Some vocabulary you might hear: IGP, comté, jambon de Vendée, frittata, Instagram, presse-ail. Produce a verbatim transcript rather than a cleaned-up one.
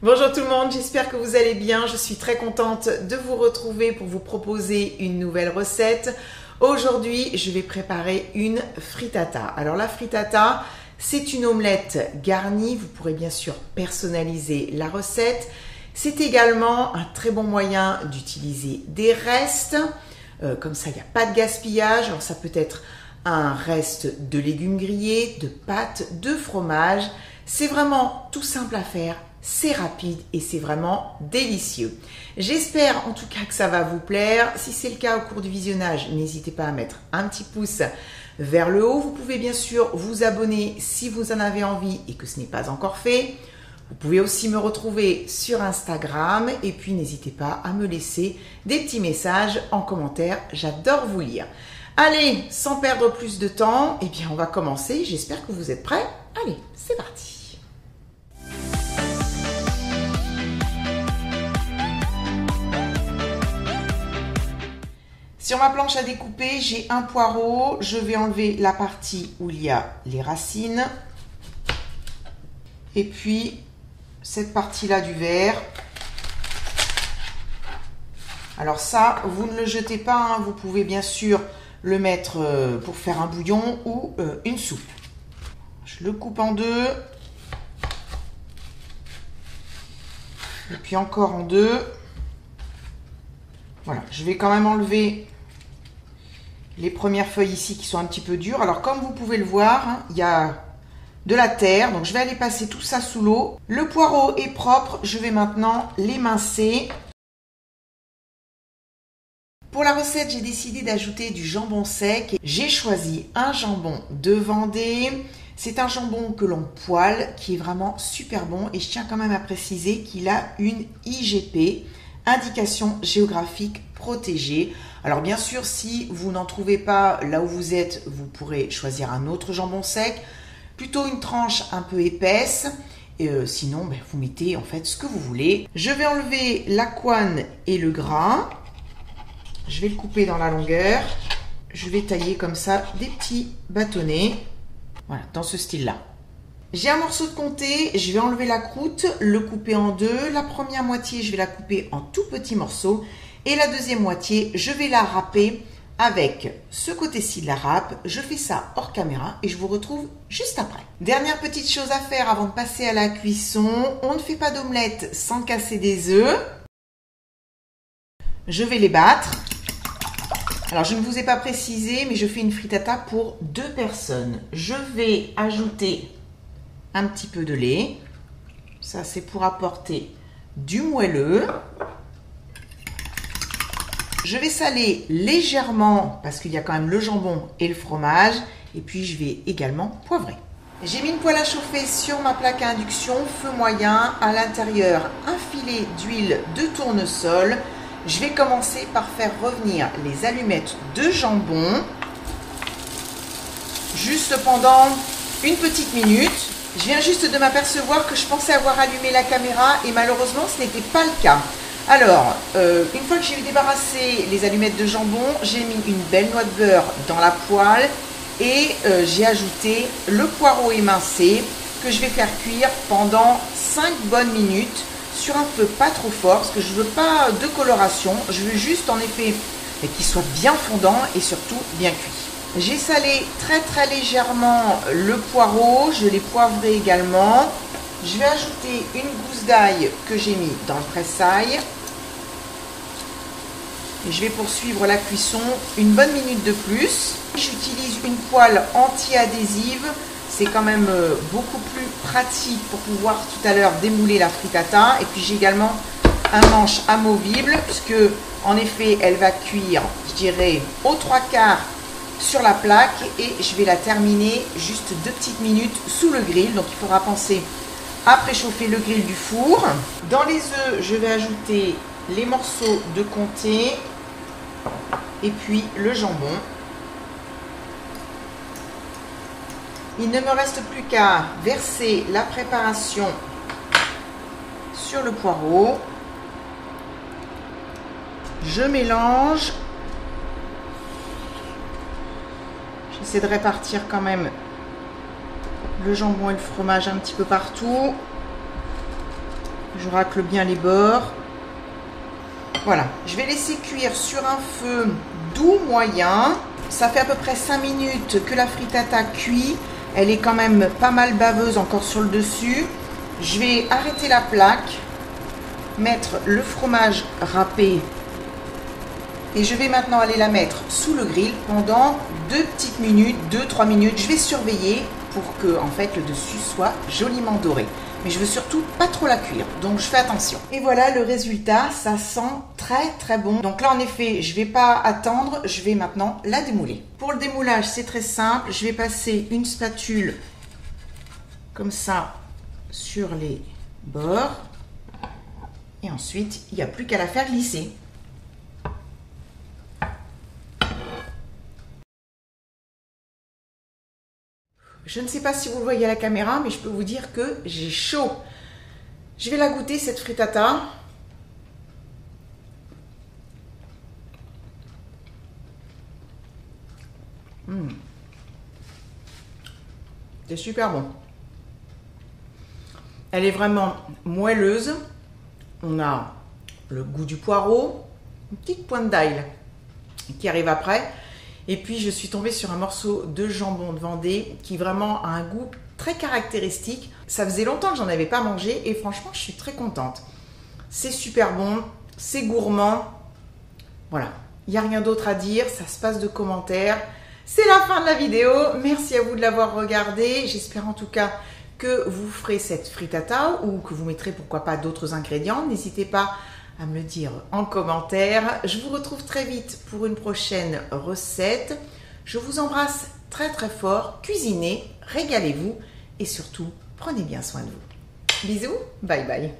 Bonjour tout le monde, j'espère que vous allez bien. Je suis très contente de vous retrouver pour vous proposer une nouvelle recette. Aujourd'hui, je vais préparer une frittata. Alors la frittata, c'est une omelette garnie. Vous pourrez bien sûr personnaliser la recette. C'est également un très bon moyen d'utiliser des restes. Euh, comme ça, il n'y a pas de gaspillage. Alors ça peut être un reste de légumes grillés, de pâtes, de fromage. C'est vraiment tout simple à faire. C'est rapide et c'est vraiment délicieux. J'espère en tout cas que ça va vous plaire. Si c'est le cas au cours du visionnage, n'hésitez pas à mettre un petit pouce vers le haut. Vous pouvez bien sûr vous abonner si vous en avez envie et que ce n'est pas encore fait. Vous pouvez aussi me retrouver sur Instagram et puis n'hésitez pas à me laisser des petits messages en commentaire. J'adore vous lire. Allez, sans perdre plus de temps, eh bien on va commencer. J'espère que vous êtes prêts. Allez, c'est parti. Sur ma planche à découper, j'ai un poireau. Je vais enlever la partie où il y a les racines. Et puis, cette partie-là du verre. Alors ça, vous ne le jetez pas. Hein. Vous pouvez bien sûr le mettre pour faire un bouillon ou une soupe. Je le coupe en deux. Et puis encore en deux. Voilà, je vais quand même enlever les premières feuilles ici qui sont un petit peu dures. Alors comme vous pouvez le voir, hein, il y a de la terre. Donc je vais aller passer tout ça sous l'eau. Le poireau est propre. Je vais maintenant l'émincer. Pour la recette, j'ai décidé d'ajouter du jambon sec. J'ai choisi un jambon de Vendée. C'est un jambon que l'on poêle qui est vraiment super bon. Et je tiens quand même à préciser qu'il a une I G P. Indication géographique protégée. Alors bien sûr, si vous n'en trouvez pas là où vous êtes, vous pourrez choisir un autre jambon sec, plutôt une tranche un peu épaisse. Et euh, sinon, ben, vous mettez en fait ce que vous voulez. Je vais enlever la couenne et le gras. Je vais le couper dans la longueur. Je vais tailler comme ça des petits bâtonnets. Voilà, dans ce style-là. J'ai un morceau de comté, je vais enlever la croûte, le couper en deux. La première moitié, je vais la couper en tout petits morceaux. Et la deuxième moitié, je vais la râper avec ce côté-ci de la râpe. Je fais ça hors caméra et je vous retrouve juste après. Dernière petite chose à faire avant de passer à la cuisson. On ne fait pas d'omelette sans casser des œufs. Je vais les battre. Alors, je ne vous ai pas précisé, mais je fais une frittata pour deux personnes. Je vais ajouter un petit peu de lait, ça c'est pour apporter du moelleux. Je vais saler légèrement parce qu'il y a quand même le jambon et le fromage, et puis je vais également poivrer. J'ai mis une poêle à chauffer sur ma plaque à induction, feu moyen, à l'intérieur un filet d'huile de tournesol. Je vais commencer par faire revenir les allumettes de jambon, juste pendant une petite minute. Je viens juste de m'apercevoir que je pensais avoir allumé la caméra et malheureusement ce n'était pas le cas. Alors, euh, une fois que j'ai eu débarrassé les allumettes de jambon, j'ai mis une belle noix de beurre dans la poêle et euh, j'ai ajouté le poireau émincé que je vais faire cuire pendant cinq bonnes minutes sur un feu pas trop fort parce que je ne veux pas de coloration, je veux juste en effet qu'il soit bien fondant et surtout bien cuit. J'ai salé très très légèrement le poireau, je l'ai poivré également. Je vais ajouter une gousse d'ail que j'ai mis dans le presse-ail. Et je vais poursuivre la cuisson une bonne minute de plus. J'utilise une poêle anti-adhésive, c'est quand même beaucoup plus pratique pour pouvoir tout à l'heure démouler la frittata. Et puis j'ai également un manche amovible puisque en effet elle va cuire, je dirais, aux trois quarts sur la plaque et je vais la terminer juste deux petites minutes sous le grill. Donc il faudra penser à préchauffer le grill du four. Dans les œufs, je vais ajouter les morceaux de comté et puis le jambon. Il ne me reste plus qu'à verser la préparation sur le poireau. Je mélange. J'essaie de répartir quand même le jambon et le fromage un petit peu partout. Je racle bien les bords. Voilà, je vais laisser cuire sur un feu doux moyen. Ça fait à peu près cinq minutes que la frittata cuit. Elle est quand même pas mal baveuse encore sur le dessus. Je vais arrêter la plaque, mettre le fromage râpé et je vais maintenant aller la mettre sous le grill pendant deux petites minutes, deux trois minutes. Je vais surveiller pour que en fait le dessus soit joliment doré. Mais je veux surtout pas trop la cuire, donc je fais attention. Et voilà le résultat, ça sent très très bon. Donc là en effet, je vais pas attendre, je vais maintenant la démouler. Pour le démoulage, c'est très simple, je vais passer une spatule comme ça sur les bords. Et ensuite, il n'y a plus qu'à la faire glisser. Je ne sais pas si vous le voyez à la caméra, mais je peux vous dire que j'ai chaud. Je vais la goûter, cette frittata. Mmh. C'est super bon. Elle est vraiment moelleuse. On a le goût du poireau, une petite pointe d'ail qui arrive après. Et puis, je suis tombée sur un morceau de jambon de Vendée qui vraiment a un goût très caractéristique. Ça faisait longtemps que j'en avais pas mangé et franchement, je suis très contente. C'est super bon, c'est gourmand. Voilà, il n'y a rien d'autre à dire, ça se passe de commentaires. C'est la fin de la vidéo. Merci à vous de l'avoir regardée. J'espère en tout cas que vous ferez cette frittata ou que vous mettrez pourquoi pas d'autres ingrédients. N'hésitez pas à me le dire en commentaire. Je vous retrouve très vite pour une prochaine recette. Je vous embrasse très très fort. Cuisinez, régalez-vous et surtout, prenez bien soin de vous. Bisous, bye bye.